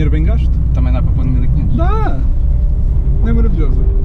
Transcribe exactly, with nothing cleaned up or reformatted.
dinheiro bem gasto. Também dá para pôr no mil e quinhentos? Dá! Não é maravilhoso?